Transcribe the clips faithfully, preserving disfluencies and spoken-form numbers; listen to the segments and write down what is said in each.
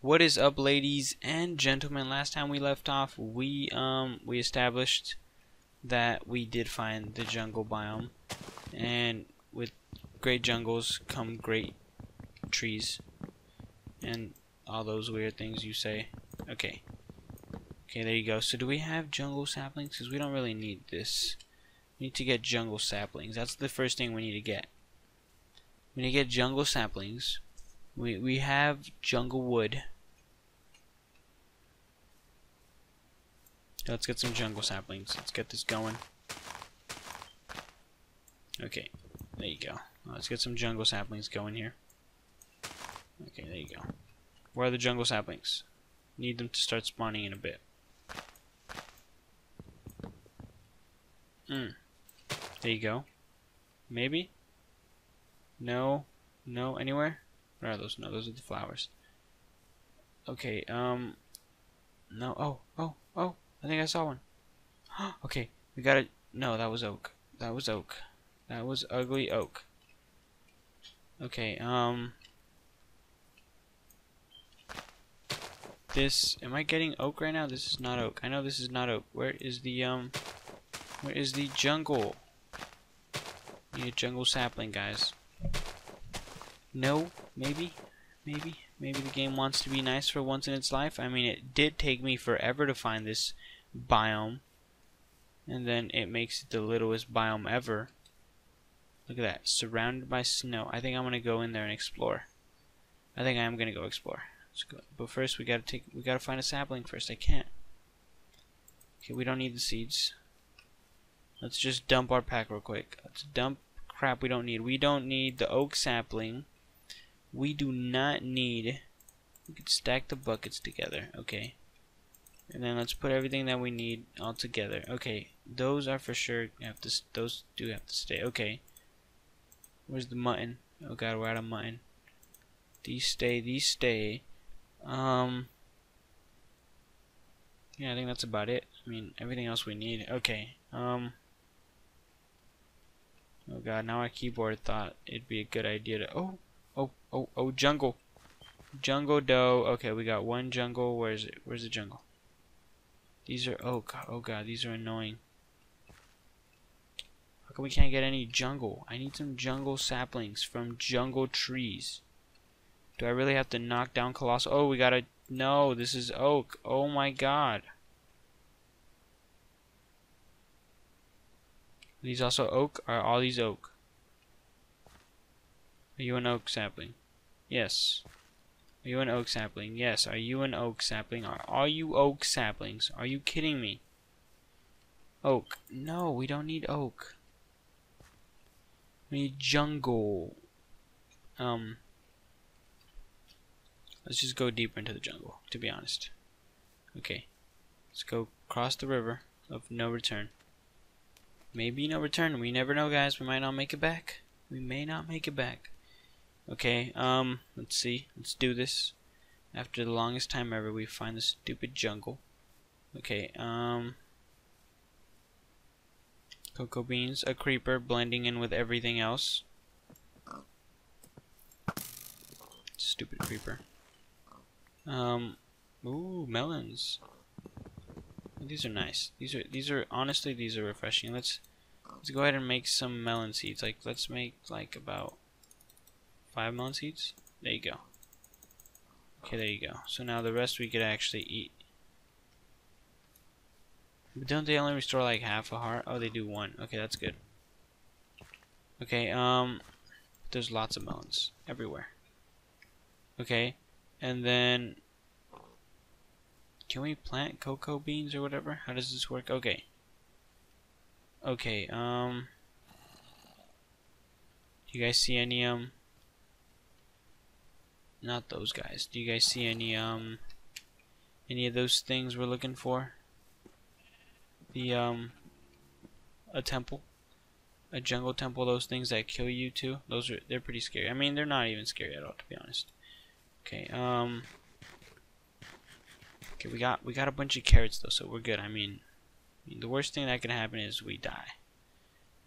What is up, ladies and gentlemen? Last time we left off, we um we established that we did find the jungle biome, and with great jungles come great trees and all those weird things you say. Okay, okay, there you go. So do we have jungle saplings? Because we don't really need this. We need to get jungle saplings. That's the first thing we need to get. We need to get jungle saplings. We, we have jungle wood. Let's get some jungle saplings. Let's get this going. Okay, there you go. Let's get some jungle saplings going here. Okay, there you go. Where are the jungle saplings? Need them to start spawning in a bit. Mm. There you go. Maybe? No? No? Anywhere? What are those? No, those are the flowers. Okay, um... No, oh, oh, oh! I think I saw one. Okay, we got it. No, that was oak. That was oak. That was ugly oak. Okay, um... This... Am I getting oak right now? This is not oak. I know this is not oak. Where is the, um... Where is the jungle? Need a jungle sapling, guys. No, maybe, maybe, maybe the game wants to be nice for once in its life. I mean, it did take me forever to find this biome, and then it makes it the littlest biome ever. Look at that, surrounded by snow. I think I'm gonna go in there and explore. I think I am gonna go explore. Let's go. But first, we gotta take, we gotta find a sapling first. I can't. Okay, we don't need the seeds. Let's just dump our pack real quick. Let's dump crap we don't need. We don't need the oak sapling. We do not need. We could stack the buckets together, okay? And then let's put everything that we need all together. Okay, those are for sure. Have to. Those do have to stay. Okay. Where's the mutton? Oh God, we're out of mutton. These stay. These stay. Um. Yeah, I think that's about it. I mean, everything else we need. Okay. Um. Oh God, now our keyboard thought it'd be a good idea to. Oh. Oh, oh, oh, jungle. Jungle dough. Okay, we got one jungle. Where is it? Where's the jungle? These are, oh God, oh God, these are annoying. How come we can't get any jungle? I need some jungle saplings from jungle trees. Do I really have to knock down colossal? Oh, we got a, no, this is oak. Oh my God. Are these also oak? Are all these oak? Are you an oak sapling? Yes. Are you an oak sapling? Yes. Are you an oak sapling? Are, are you oak saplings? Are you kidding me? Oak. No, we don't need oak. We need jungle. Um. Let's just go deeper into the jungle, to be honest. Okay. Let's go cross the river of no return. Maybe no return. We never know, guys. We might not make it back. We may not make it back. Okay, um, let's see. Let's do this. After the longest time ever, we find this stupid jungle. Okay, um... cocoa beans, a creeper blending in with everything else. Stupid creeper. Um, ooh, melons. These are nice. These are, these are, honestly, these are refreshing. Let's, let's go ahead and make some melon seeds. Like, let's make, like, about... five melon seeds. There you go. Okay, there you go. So now the rest we could actually eat. But don't they only restore like half a heart? Oh, they do one. Okay, that's good. Okay, um, there's lots of melons everywhere. Okay, and then can we plant cocoa beans or whatever? How does this work? Okay. Okay, um, do you guys see any um? Not those guys. Do you guys see any um any of those things we're looking for? The um a temple, a jungle temple. Those things that kill you too. Those are they're pretty scary. I mean, they're not even scary at all, to be honest. Okay. Um. Okay, we got we got a bunch of carrots though, so we're good. I mean, I mean the worst thing that can happen is we die,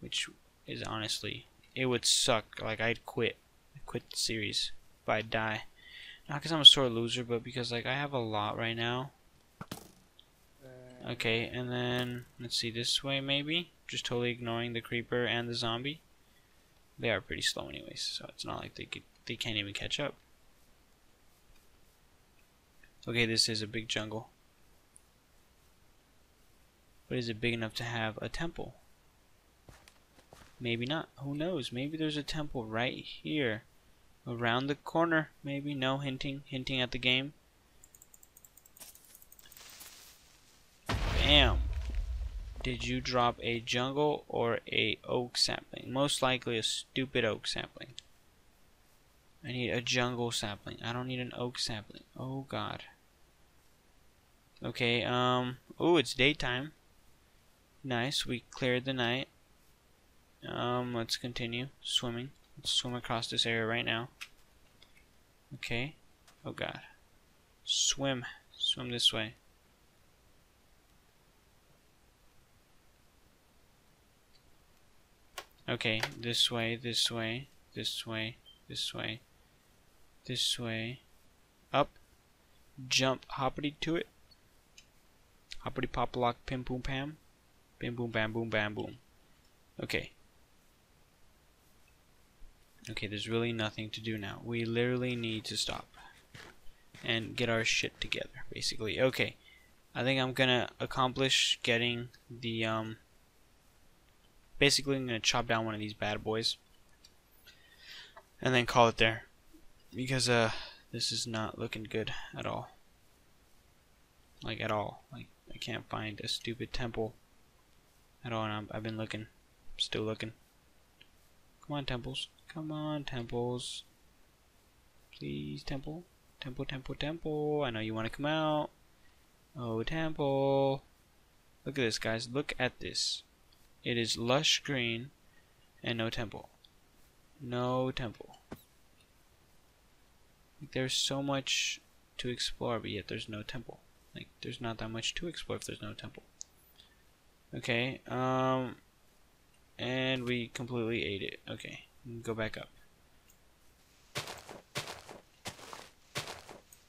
which is honestly it would suck. Like I'd quit, I'd quit the series. If I die, Not because I'm a sore loser, but because like I have a lot right now. Okay, and then let's see, this way maybe, just totally ignoring the creeper and the zombie. They are pretty slow anyways, so it's not like they could, they can't even catch up. Okay, this is a big jungle. But is it big enough to have a temple? Maybe not. Who knows? Maybe there's a temple right here. Around the corner, maybe. No, hinting, hinting at the game. Bam! Did you drop a jungle or a oak sapling? Most likely a stupid oak sapling. I need a jungle sapling. I don't need an oak sapling. Oh god. Okay, um... ooh, it's daytime. Nice, we cleared the night. Um, let's continue swimming. Let's swim across this area right now. Okay. Oh god. Swim. Swim this way. Okay, this way, this way, this way, this way, this way. Up. Jump hoppity to it. Hoppity pop lock pim boom pam. Bim boom bam boom bam boom. Okay. Okay, there's really nothing to do now. We literally need to stop and get our shit together, basically. Okay, I think I'm gonna accomplish getting the, um, basically I'm gonna chop down one of these bad boys and then call it there, because, uh, this is not looking good at all. Like, at all. Like, I can't find a stupid temple at all, and I'm, I've been looking. Still looking. Come on, temples. Come on, temples. Please, temple. Temple, temple, temple. I know you want to come out. Oh, temple. Look at this, guys. Look at this. It is lush green and no temple. No temple. Like, there's so much to explore, but yet there's no temple. Like, there's not that much to explore if there's no temple. Okay, um... and we completely ate it. Okay. Go back up.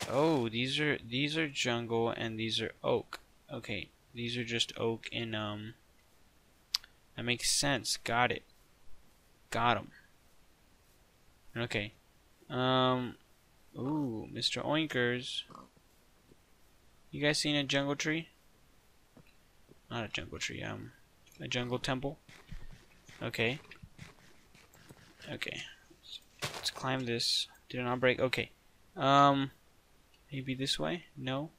Oh, these are these are jungle and these are oak. Okay, these are just oak and um. That makes sense. Got it. Got 'em. Okay. Um. Ooh, Mister Oinkers. You guys seen a jungle tree? Not a jungle tree. Um, a jungle temple. Okay. Okay, let's climb this. Did it not break? Okay. Um, maybe this way? No.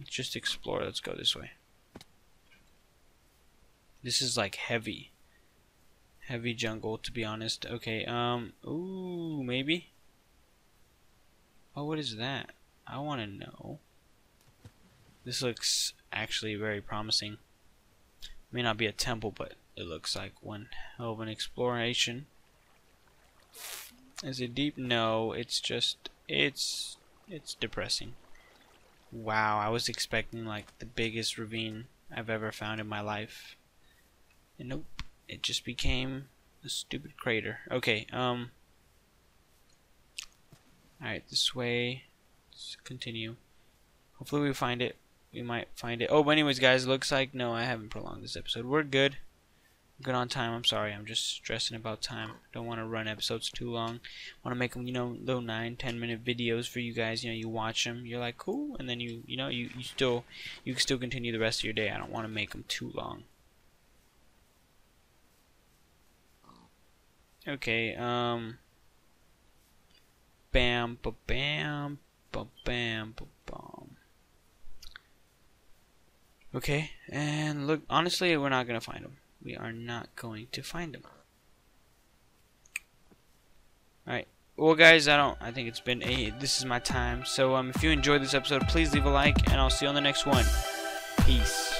Let's just explore. Let's go this way. This is like heavy. Heavy jungle, to be honest. Okay, um, ooh, maybe? Oh, what is that? I want to know. This looks actually very promising. May not be a temple, but it looks like one hell of an exploration. Is it deep? No, it's just it's it's depressing. Wow, I was expecting like the biggest ravine I've ever found in my life. And nope, it just became a stupid crater. Okay, um alright, this way. Let's continue. Hopefully we find it. We might find it. Oh, but anyways guys, looks like no, I haven't prolonged this episode. We're good. Good on time. I'm sorry. I'm just stressing about time. Don't want to run episodes too long. Want to make them, you know, little nine, ten minute videos for you guys. You know, you watch them. You're like, cool, and then you, you know, you, you still, you can still continue the rest of your day. I don't want to make them too long. Okay. Um. Bam, ba bam, ba bam, ba bam. Okay. And look, honestly, we're not gonna find them. We are not going to find them. Alright. Well guys, I don't I think it's been a this is my time. So um if you enjoyed this episode, please leave a like, and I'll see you on the next one. Peace.